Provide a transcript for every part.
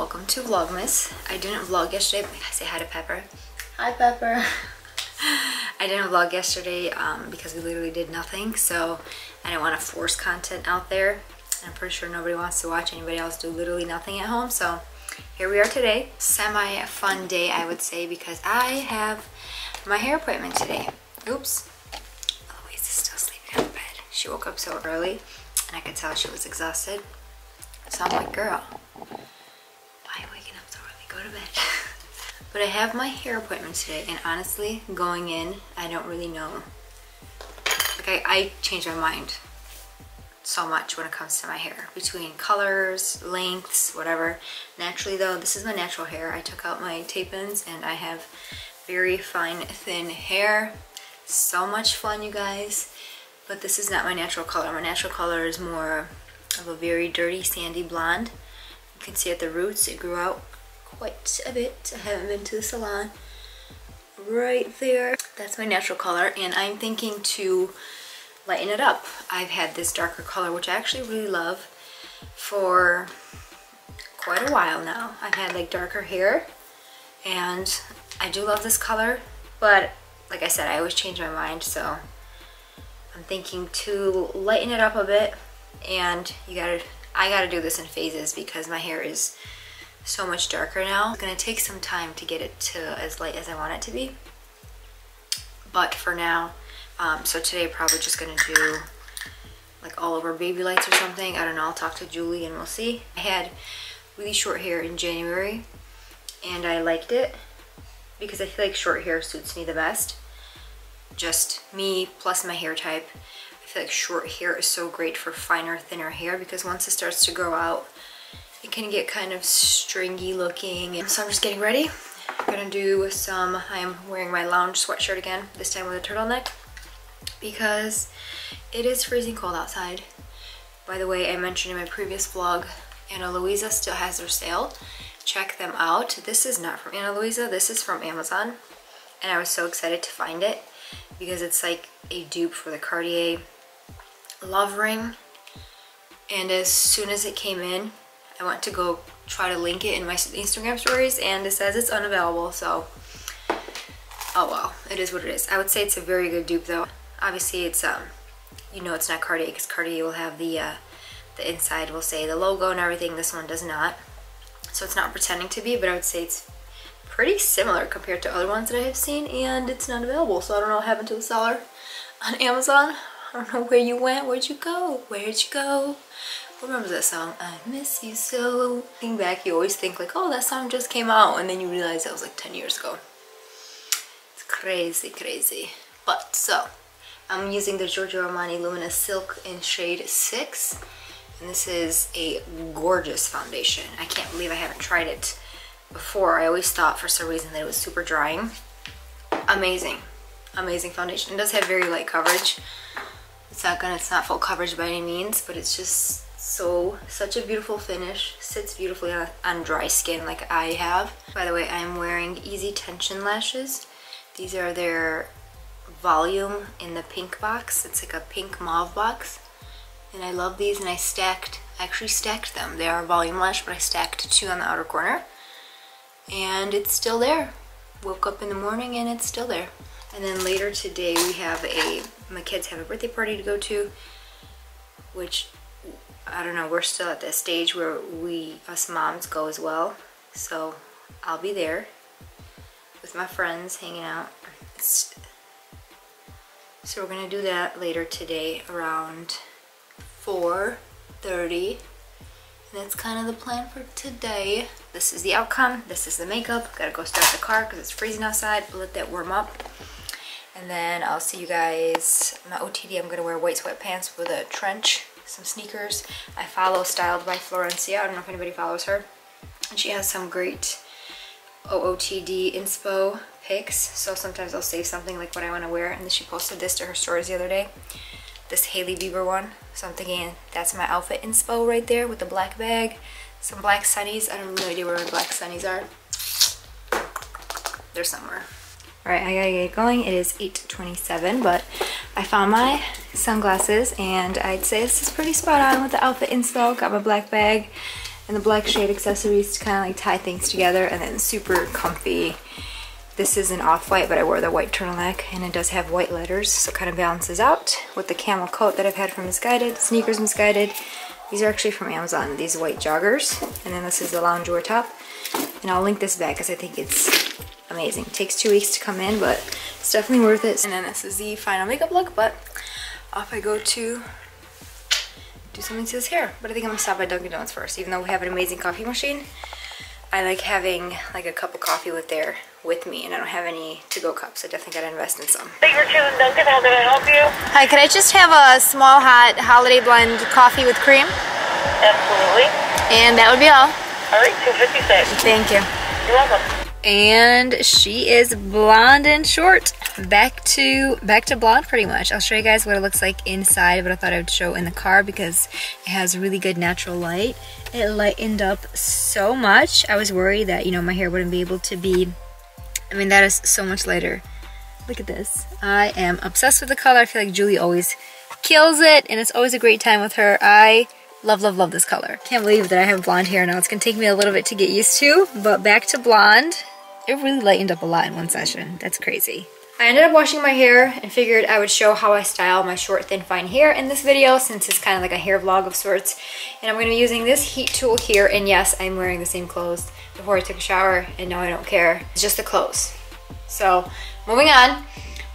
welcome to Vlogmas. I didn't vlog yesterday. Say hi to Pepper. Hi, Pepper. I didn't vlog yesterday because we literally did nothing, so I didn't want to force content out there. I'm pretty sure nobody wants to watch anybody else do literally nothing at home, so here we are today. Semi fun day, I would say, because I have my hair appointment today. Oops. Eloise is still sleeping on the bed. She woke up so early, and I could tell she was exhausted. So I'm like, girl, why waking up so early? Go to bed. But I have my hair appointment today, and honestly, going in, I don't really know. Like, I changed my mind so much when it comes to my hair, between colors, lengths, whatever. Naturally, though, this is my natural hair. I took out my tape-ins, and I have very fine, thin hair. So much fun, you guys. But this is not my natural color. My natural color is more of a very dirty, sandy blonde. You can see at the roots, it grew out quite a bit. I haven't been to the salon. Right there. That's my natural color, and I'm thinking to lighten it up. I've had this darker color, which I actually really love, for quite a while now. I've had like darker hair, and I do love this color, but like I said, I always change my mind, so I'm thinking to lighten it up a bit. And I gotta do this in phases because my hair is so much darker now. It's gonna take some time to get it to as light as I want it to be, but for now, so today I'm probably just gonna do like all over baby lights or something. I don't know, I'll talk to Julie and we'll see. I had really short hair in January and I liked it because I feel like short hair suits me the best. Just me plus my hair type. I feel like short hair is so great for finer, thinner hair because once it starts to grow out, it can get kind of stringy looking. And so I'm just getting ready. I'm gonna do some, I'm wearing my lounge sweatshirt again, this time with a turtleneck because it is freezing cold outside. By the way, I mentioned in my previous vlog, Ana Luisa still has their sale. Check them out. This is not from Ana Luisa, this is from Amazon. And I was so excited to find it because it's like a dupe for the Cartier love ring. And as soon as it came in, I went to go try to link it in my Instagram stories and it says it's unavailable, so oh well, it is what it is. I would say it's a very good dupe though. Obviously it's you know, it's not Cartier because Cartier will have the inside will say the logo and everything. This one does not, so it's not pretending to be, but I would say it's pretty similar compared to other ones that I have seen, and it's not available, so I don't know what happened to the seller on Amazon. I don't know where you went, where'd you go. Who remembers that song, I Miss You So? Looking back, you always think like, oh, that song just came out, and then you realize that was like 10 years ago. It's crazy. But so, I'm using the Giorgio Armani Luminous Silk in shade 6, and this is a gorgeous foundation. I can't believe I haven't tried it before. I always thought for some reason that it was super drying. Amazing foundation. It does have very light coverage. It's not full coverage by any means, but it's just such a beautiful finish. Sits beautifully on dry skin like I have. By the way, I'm wearing Easy Tension Lashes. These are their volume in the pink box. It's like a pink mauve box. And I love these, and I actually stacked them. They are volume lash, but I stacked 2 on the outer corner. And it's still there. Woke up in the morning and it's still there. And then later today we have my kids have a birthday party to go to, which I don't know, we're still at that stage where us moms go as well. So I'll be there with my friends hanging out. So we're gonna do that later today around 4:30. And that's kind of the plan for today. This is the outcome, this is the makeup. Gotta go start the car because it's freezing outside. We'll let that warm up. And then I'll see you guys. My OTD, I'm gonna wear white sweatpants with a trench, some sneakers. I follow Styled by Florencia. I don't know if anybody follows her. And she has some great OOTD inspo pics. So sometimes I'll save something like what I wanna wear. And then she posted this to her stories the other day. This Hailey Bieber one. So I'm thinking that's my outfit inspo right there with the black bag, some black sunnies. I have no idea where my black sunnies are. They're somewhere. All right, I gotta get going. It is 8:27, but I found my sunglasses and I'd say this is pretty spot on with the outfit inspo. Got my black bag and the black shade accessories to kind of like tie things together, and then super comfy. This is an off-white, but I wore the white turtleneck, and it does have white letters, so it kind of balances out with the camel coat that I've had from Missguided, sneakers Missguided. These are actually from Amazon, these white joggers, and then this is the loungewear top. And I'll link this back because I think it's amazing. It takes 2 weeks to come in, but it's definitely worth it. And then this is the final makeup look, but off I go to do something to this hair. But I think I'm gonna stop by Dunkin' Donuts first, even though we have an amazing coffee machine. I like having like a cup of coffee with me, and I don't have any to-go cups. I definitely gotta invest in some. Thank you for choosing Dunkin'. How can I help you? Hi, could I just have a small hot holiday blend coffee with cream? Absolutely. And that would be all. All right, $2.56. Thank you. You're welcome. And she is blonde and short. Back to blonde pretty much. I'll show you guys what it looks like inside, but I thought I would show in the car because it has really good natural light. It lightened up so much. I was worried that, you know, my hair wouldn't be able to be, I mean, that is so much lighter. Look at this. I am obsessed with the color. I feel like Julie always kills it, and it's always a great time with her. I love, love, love this color. Can't believe that I have blonde hair now. It's gonna take me a little bit to get used to, but back to blonde. It really lightened up a lot in one session. That's crazy. I ended up washing my hair and figured I would show how I style my short, thin, fine hair in this video, since it's kind of like a hair vlog of sorts. And I'm going to be using this heat tool here, and yes, I'm wearing the same clothes before I took a shower, and no, I don't care. It's just the clothes. So, moving on,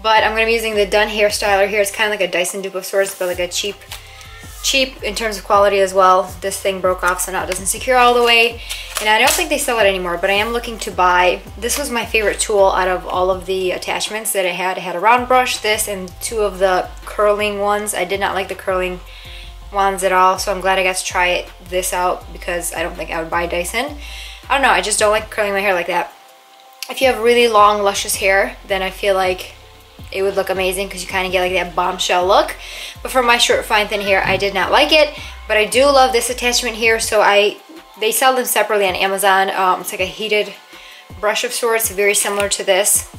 but I'm going to be using the Done Hair Styler here. It's kind of like a Dyson dupe of sorts, but like a cheap in terms of quality as well. This thing broke off, so now it doesn't secure all the way, and I don't think they sell it anymore, but I am looking to buy. This was my favorite tool out of all of the attachments that I had. I had a round brush, this, and two of the curling ones. I did not like the curling ones at all, so I'm glad I got to try this out because I don't think I would buy Dyson. I don't know, I just don't like curling my hair like that. If you have really long, luscious hair, then I feel like it would look amazing because you kind of get like that bombshell look. But for my short, fine, thin hair, I did not like it. But I do love this attachment here. So they sell them separately on Amazon. It's like a heated brush of sorts, very similar to this.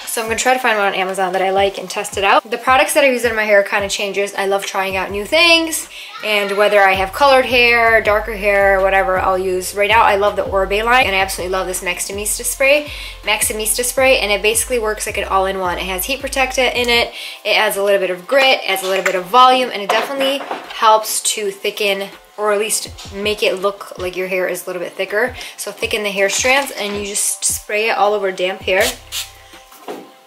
So I'm gonna try to find one on Amazon that I like and test it out. The products that I use in my hair kind of changes. I love trying out new things, and whether I have colored hair, darker hair, whatever I'll use. Right now I love the Oribe line, and I absolutely love this Maximista spray, and it basically works like an all-in-one. It has heat protectant in it, it adds a little bit of grit, adds a little bit of volume, and it definitely helps to thicken, or at least make it look like your hair is a little bit thicker. So thicken the hair strands, and you just spray it all over damp hair.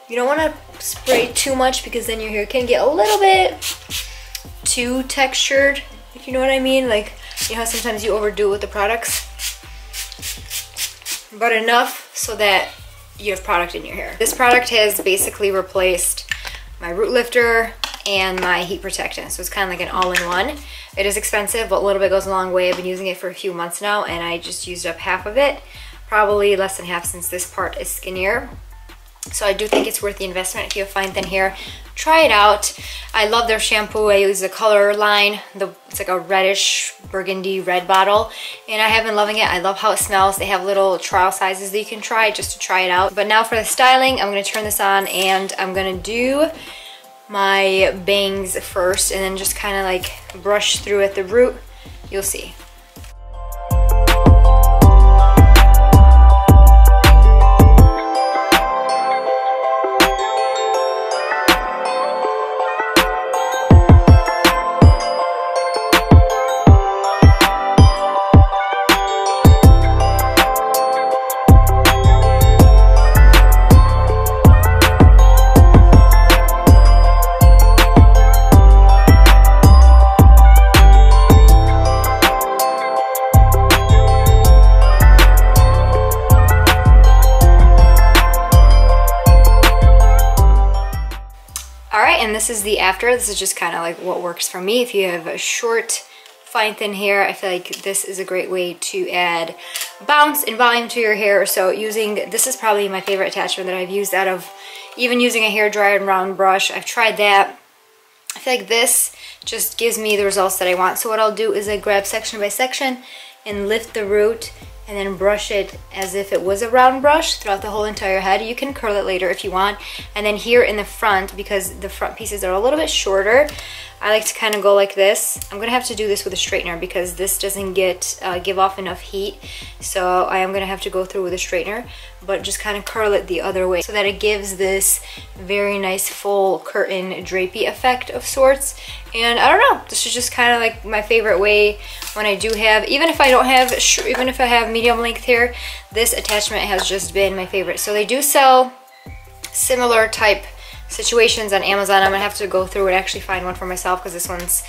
You don't want to spray too much because then your hair can get a little bit too textured, if you know what I mean. Like, you know how sometimes you overdo it with the products? But enough so that you have product in your hair. This product has basically replaced my root lifter and my heat protectant, so it's kind of like an all-in-one. It is expensive, but a little bit goes a long way. I've been using it for a few months now, and I just used up half of it. Probably less than half since this part is skinnier. So I do think it's worth the investment. If you have fine, thin hair, try it out. I love their shampoo. I use the color line. It's like a reddish burgundy red bottle, and I have been loving it. I love how it smells. They have little trial sizes that you can try just to try it out. But now for the styling, I'm going to turn this on, and I'm going to do my bangs first and then just kind of like brush through at the root. You'll see. This is the after. This is just kind of like what works for me. If you have a short, fine, thin hair, I feel like this is a great way to add bounce and volume to your hair. So this is probably my favorite attachment that I've used out of even using a hair dryer and round brush. I've tried that. I feel like this just gives me the results that I want. So what I'll do is I grab section by section and lift the root and then brush it as if it was a round brush throughout the whole entire head. You can curl it later if you want. And then here in the front, because the front pieces are a little bit shorter, I like to kind of go like this. I'm gonna have to do this with a straightener because this doesn't give off enough heat, so I am gonna have to go through with a straightener, but just kind of curl it the other way so that it gives this very nice full curtain drapey effect of sorts. And I don't know, this is just kind of like my favorite way when I do have, even if I have medium length hair, this attachment has just been my favorite. So they do sell similar type situations on Amazon. I'm gonna have to go through and actually find one for myself because this one's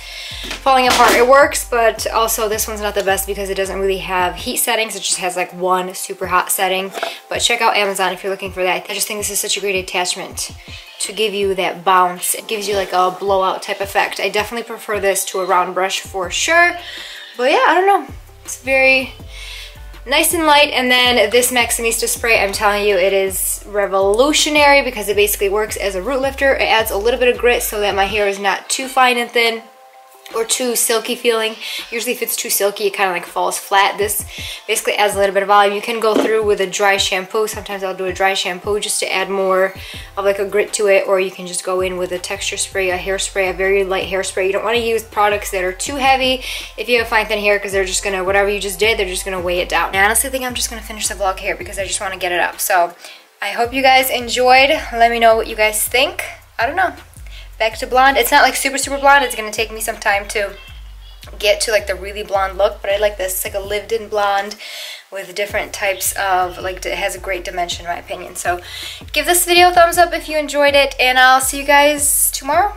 falling apart. It works, but also this one's not the best because it doesn't really have heat settings. It just has like one super hot setting. But check out Amazon if you're looking for that. I just think this is such a great attachment to give you that bounce. It gives you like a blowout type effect. I definitely prefer this to a round brush for sure. But yeah, I don't know, it's very nice and light. And then this Maximista spray, I'm telling you, it is revolutionary because it basically works as a root lifter. It adds a little bit of grit so that my hair is not too fine and thin or too silky feeling. Usually if it's too silky, it kind of like falls flat. This basically adds a little bit of volume. You can go through with a dry shampoo. Sometimes I'll do a dry shampoo just to add more of like a grit to it, or you can just go in with a texture spray, a hairspray, a very light hairspray. You don't want to use products that are too heavy if you have fine thin hair because they're just gonna, whatever you just did, they're just gonna weigh it down. And I honestly think I'm just gonna finish the vlog here because I just want to get it up. So I hope you guys enjoyed. Let me know what you guys think. I don't know. Back to blonde. It's not like super super blonde. It's gonna take me some time to get to like the really blonde look, but I like this. It's like a lived in blonde with different types of like, it has a great dimension in my opinion. So give this video a thumbs up if you enjoyed it, and I'll see you guys tomorrow.